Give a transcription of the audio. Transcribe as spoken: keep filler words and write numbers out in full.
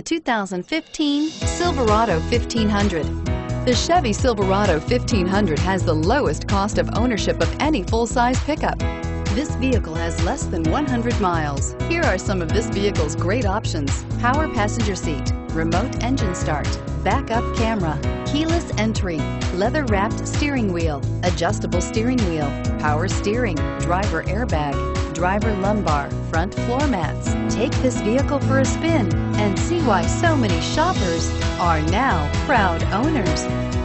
The two thousand fifteen Silverado fifteen hundred. The Chevy Silverado fifteen hundred has the lowest cost of ownership of any full-size pickup. This vehicle has less than one hundred miles. Here are some of this vehicle's great options: power passenger seat, remote engine start, backup camera, keyless entry, leather-wrapped steering wheel, adjustable steering wheel, power steering, driver airbag, driver lumbar, front floor mats. Take this vehicle for a spin and see why so many shoppers are now proud owners.